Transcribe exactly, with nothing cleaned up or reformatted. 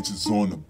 lights is on the